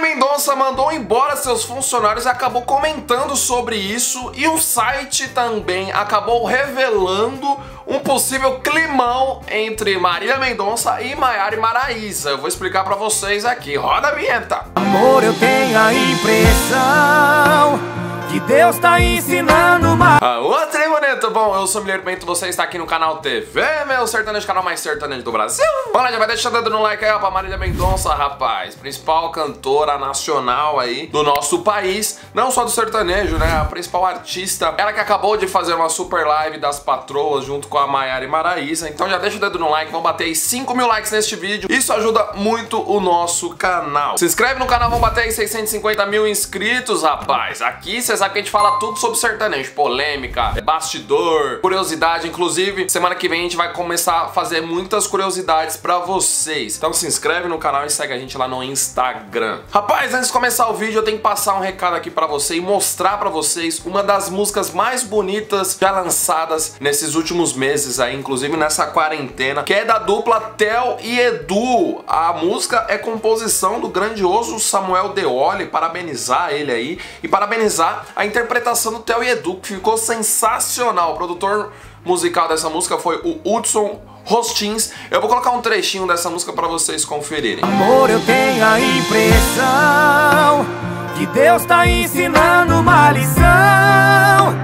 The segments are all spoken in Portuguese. Mendonça mandou embora seus funcionários e acabou comentando sobre isso, e o site também acabou revelando um possível climão entre Marília Mendonça e Maiara e Maraisa. Eu vou explicar pra vocês aqui, roda a vinheta. Amor, eu tenho a impressão que Deus tá ensinando uma... Outra bonita. Bom, eu sou o Müller Bento, você está aqui no canal TV Meu Sertanejo, canal mais sertanejo do Brasil. Bom, já vai deixando o dedo no like aí, ó, pra Marília Mendonça, rapaz. Principal cantora nacional aí do nosso país, não só do sertanejo, né? A principal artista. Ela que acabou de fazer uma super live das patroas junto com a Maiara e Maraisa. Então já deixa o dedo no like, vamos bater aí 5 mil likes neste vídeo. Isso ajuda muito o nosso canal. Se inscreve no canal, vamos bater aí 650 mil inscritos, rapaz. Aqui você sabe que a gente fala tudo sobre sertanejo, polêmica, bastidor, curiosidade. Inclusive, semana que vem a gente vai começar a fazer muitas curiosidades pra vocês. Então se inscreve no canal e segue a gente lá no Instagram. Rapaz, antes de começar o vídeo, eu tenho que passar um recado aqui pra você e mostrar pra vocês uma das músicas mais bonitas já lançadas nesses últimos meses aí, inclusive nessa quarentena, que é da dupla Theo e Edu. A música é composição do grandioso Samuel Deoli, parabenizar ele aí e parabenizar a interpretação do Theo e Edu, que ficou sensacional. O produtor musical dessa música foi o Hudson Rostins. Eu vou colocar um trechinho dessa música pra vocês conferirem. Amor, eu tenho a impressão que Deus tá ensinando uma lição,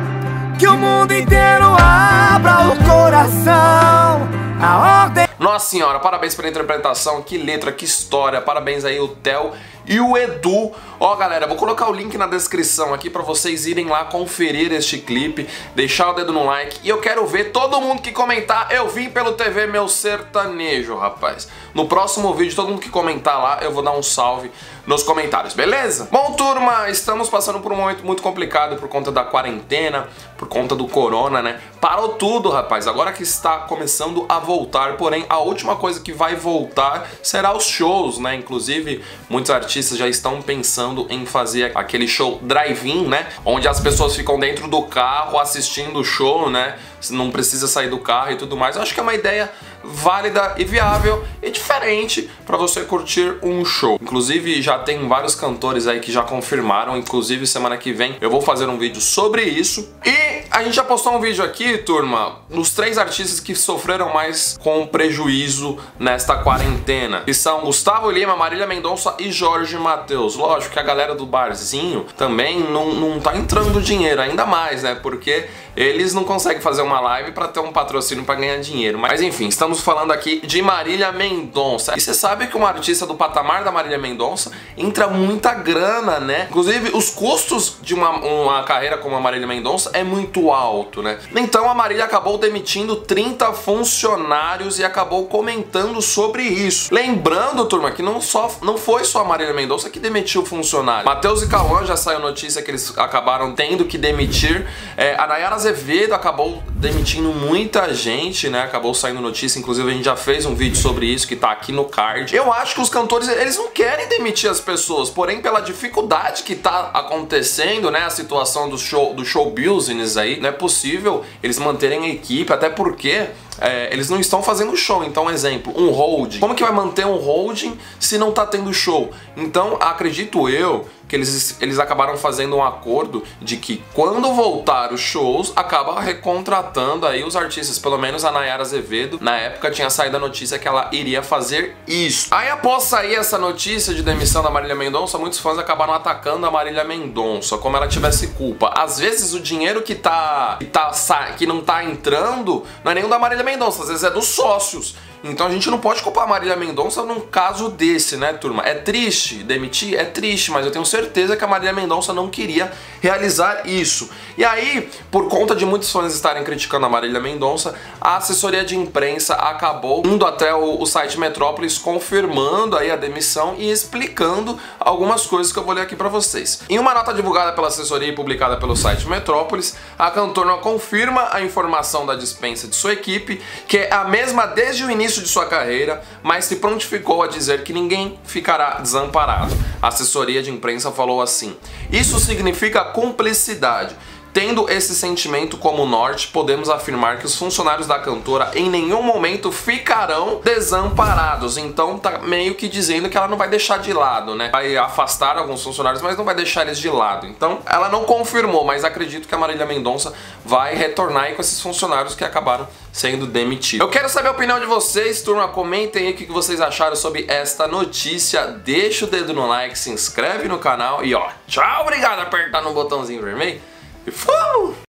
que o mundo inteiro abra o coração, a ordem... Nossa senhora, parabéns pela interpretação, que letra, que história, parabéns aí o Theo e o Edu. Ó galera, vou colocar o link na descrição aqui pra vocês irem lá conferir este clipe, deixar o dedo no like, e eu quero ver todo mundo que comentar. Eu vim pelo TV Meu Sertanejo, rapaz. No próximo vídeo, todo mundo que comentar lá, eu vou dar um salve nos comentários, beleza? Bom, turma, estamos passando por um momento muito complicado por conta da quarentena, por conta do corona, né? Parou tudo, rapaz, agora que está começando a voltar, porém a última coisa que vai voltar será os shows, né? Inclusive, muitos artistas já estão pensando em fazer aquele show drive-in, né? Onde as pessoas ficam dentro do carro assistindo o show, né? Não precisa sair do carro e tudo mais. Eu acho que é uma ideia válida e viável e diferente para você curtir um show. Inclusive, já tem vários cantores aí que já confirmaram. Inclusive, semana que vem eu vou fazer um vídeo sobre isso. E a gente já postou um vídeo aqui, turma, dos 3 artistas que sofreram mais com prejuízo nesta quarentena, que são Gustavo Lima, Marília Mendonça e Jorge Matheus. Lógico que a galera do barzinho também não tá entrando dinheiro, ainda mais, né? Porque eles não conseguem fazer uma live pra ter um patrocínio pra ganhar dinheiro. Mas enfim, estamos falando aqui de Marília Mendonça. E você sabe que uma artista do patamar da Marília Mendonça entra muita grana, né? Inclusive, os custos de uma carreira como a Marília Mendonça é muito alto, né? Então a Marília acabou demitindo 30 funcionários e acabou comentando sobre isso. Lembrando, turma, que não foi só a Marília Mendonça que demitiu o funcionário. Matheus e Kauan, já saiu notícia que eles acabaram tendo que demitir. A Nayara Azevedo acabou demitindo muita gente, né? Acabou saindo notícia, inclusive a gente já fez um vídeo sobre isso que tá aqui no card. Eu acho que os cantores, eles não querem demitir as pessoas, porém pela dificuldade que tá acontecendo, né? A situação do show business aí, não é possível eles manterem a equipe, até porque eles não estão fazendo show. Então, exemplo, um holding. Como que vai manter um holding se não tá tendo show? Então, acredito eu que eles acabaram fazendo um acordo de que quando voltar os shows, acaba recontratando aí os artistas. Pelo menos a Nayara Azevedo, na época, tinha saído a notícia que ela iria fazer isso. Aí, após sair essa notícia de demissão da Marília Mendonça, muitos fãs acabaram atacando a Marília Mendonça, como ela tivesse culpa. Às vezes, o dinheiro que não tá entrando não é nem o da Marília Mendonça, às vezes é dos sócios. Então a gente não pode culpar a Marília Mendonça num caso desse, né, turma? É triste demitir? É triste, mas eu tenho certeza que a Marília Mendonça não queria realizar isso. E aí, por conta de muitos fãs estarem criticando a Marília Mendonça, a assessoria de imprensa acabou indo até o site Metrópoles, confirmando aí a demissão e explicando algumas coisas que eu vou ler aqui pra vocês. Em uma nota divulgada pela assessoria e publicada pelo site Metrópoles, a cantora confirma a informação da dispensa de sua equipe, que é a mesma desde o início de sua carreira, mas se prontificou a dizer que ninguém ficará desamparado. A assessoria de imprensa falou assim: isso significa cumplicidade. Tendo esse sentimento como norte, podemos afirmar que os funcionários da cantora em nenhum momento ficarão desamparados. Então tá meio que dizendo que ela não vai deixar de lado, né? Vai afastar alguns funcionários, mas não vai deixar eles de lado. Então ela não confirmou, mas acredito que a Marília Mendonça vai retornar aí com esses funcionários que acabaram sendo demitidos. Eu quero saber a opinião de vocês, turma. Comentem aí o que vocês acharam sobre esta notícia. Deixa o dedo no like, se inscreve no canal e ó, tchau, obrigado, apertar no botãozinho vermelho. E fomos!